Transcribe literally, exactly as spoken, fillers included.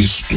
Cristo.